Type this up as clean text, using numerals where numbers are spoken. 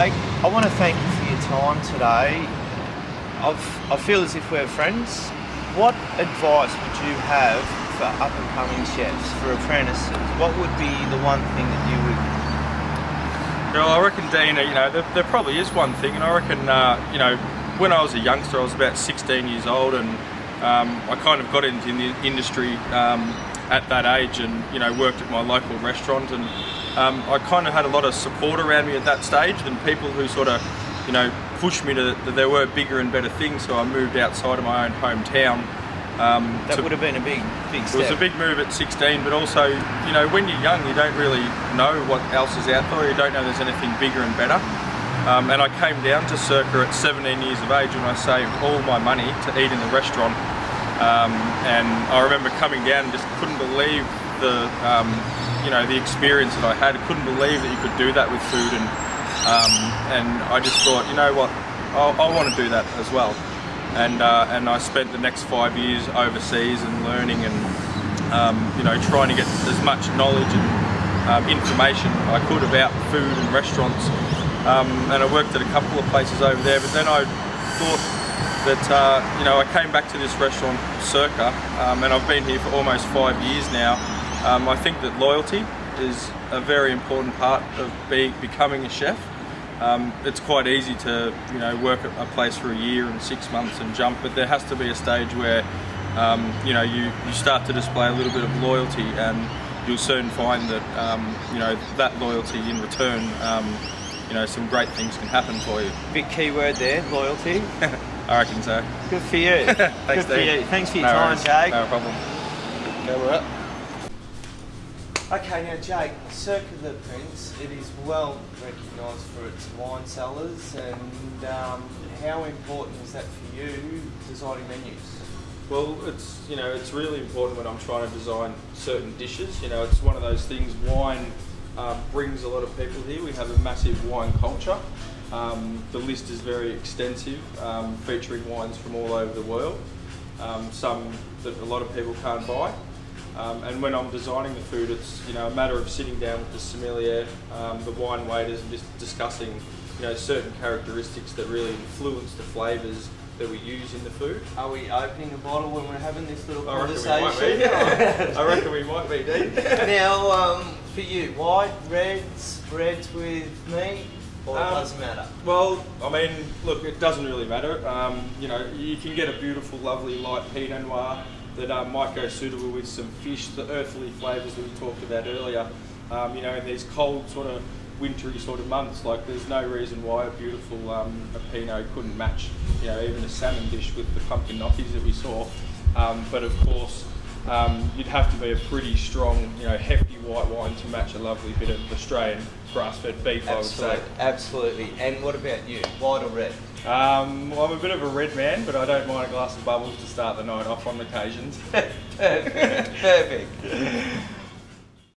I want to thank you for your time today. I feel as if we're friends. What advice would you have for up-and-coming chefs, for apprentices? What would be the one thing that you would... Well, I reckon, Dina, you know, there probably is one thing, and I reckon, you know, when I was a youngster, I was about 16 years old, and I kind of got into the industry at that age, and, you know, worked at my local restaurant, and I kind of had a lot of support around me at that stage, and people who sort of, you know, pushed me to that there were bigger and better things. So I moved outside of my own hometown. That would have been a big step. It was a big move at 16, but also, you know, when you're young, you don't really know what else is out there. You don't know there's anything bigger and better. And I came down to Circa at 17 years of age, and I saved all my money to eat in the restaurant. And I remember coming down and just couldn't believe the you know, the experience that I had. I couldn't believe that you could do that with food, and I just thought, you know what, I want to do that as well. And I spent the next 5 years overseas and learning, and you know, trying to get as much knowledge and information I could about food and restaurants. And I worked at a couple of places over there, but then I thought that you know, I came back to this restaurant, Circa, and I've been here for almost 5 years now. I think that loyalty is a very important part of becoming a chef. It's quite easy to, you know, work at a place for a year and 6 months and jump, but there has to be a stage where you know, you start to display a little bit of loyalty, and you'll soon find that you know, that loyalty in return, you know, some great things can happen for you. Big key word there, loyalty. I reckon so. Good for you. Thanks, Good for you. Thanks for your time, Jake. No problem. Okay, we're up. Okay, now Jake, Circa the Prince, it is well recognised for its wine cellars, and how important is that for you, designing menus? Well, it's, you know, it's really important when I'm trying to design certain dishes. You know, it's one of those things, wine brings a lot of people here. We have a massive wine culture. The list is very extensive, featuring wines from all over the world, some that a lot of people can't buy. And when I'm designing the food, it's, you know, a matter of sitting down with the sommelier, the wine waiters, and just discussing, you know, certain characteristics that really influence the flavours that we use in the food. Are we opening a bottle when we're having this little conversation? I reckon we might be, Dean. Now, for you, white, reds with meat, or it doesn't matter? Well, I mean, look, it doesn't really matter. You know, you can get a beautiful, lovely, light Pinot Noir that might go suitable with some fish, the earthly flavours that we talked about earlier. You know, in these cold, sort of wintry sort of months, like, there's no reason why a beautiful a Pinot couldn't match, you know, even a salmon dish with the pumpkin gnocchis that we saw. But of course, you'd have to be a pretty strong, you know, hefty white wine to match a lovely bit of Australian grass-fed beef, I would say. Absolutely. And what about you, white or red? Well, I'm a bit of a red man, but I don't mind a glass of bubbles to start the night off on occasions. Perfect.